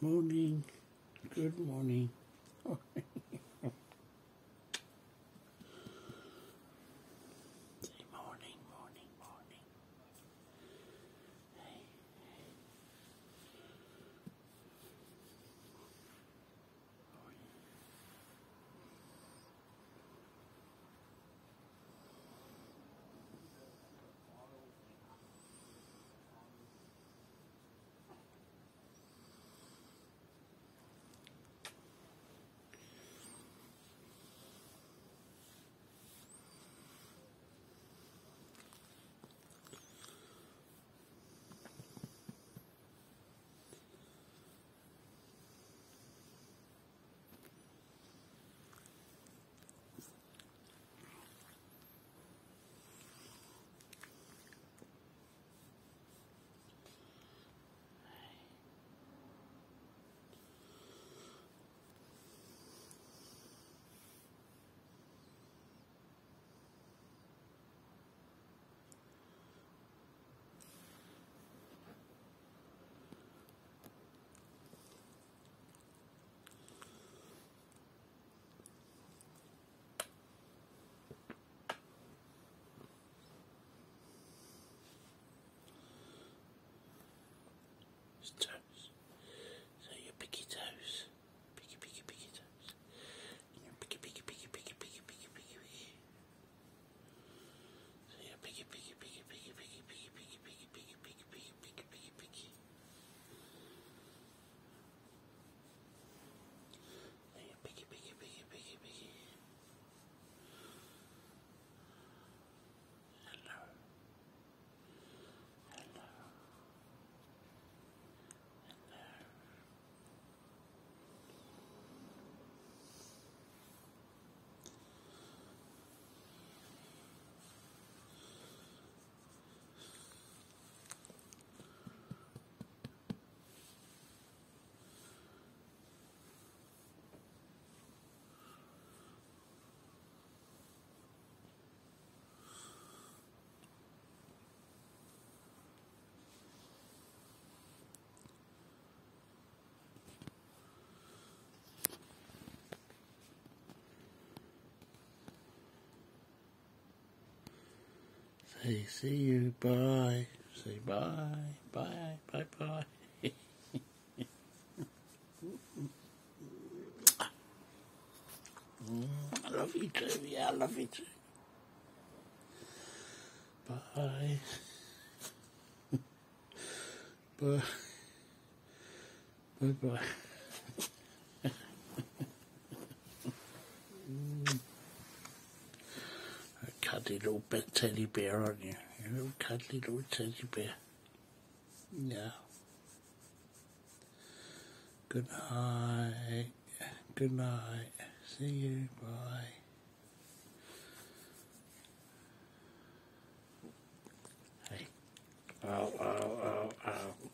Morning. Good morning. Toes. So your picky toes. Picky, picky, picky toes. And your picky, picky, picky, picky, picky, picky, picky, picky. So your picky, picky, picky, picky, picky, picky, picky, picky, picky, picky, picky, picky, picky, picky. So your picky, picky, picky, picky, picky. Say, see you, bye. Say bye, bye, bye, bye. I love you too, yeah, I love you too. Bye. Bye. Bye-bye. Little teddy bear on you, your little cuddly little teddy bear. Yeah. Good night. Good night. See you. Bye. Hey. Ow, ow, ow, ow.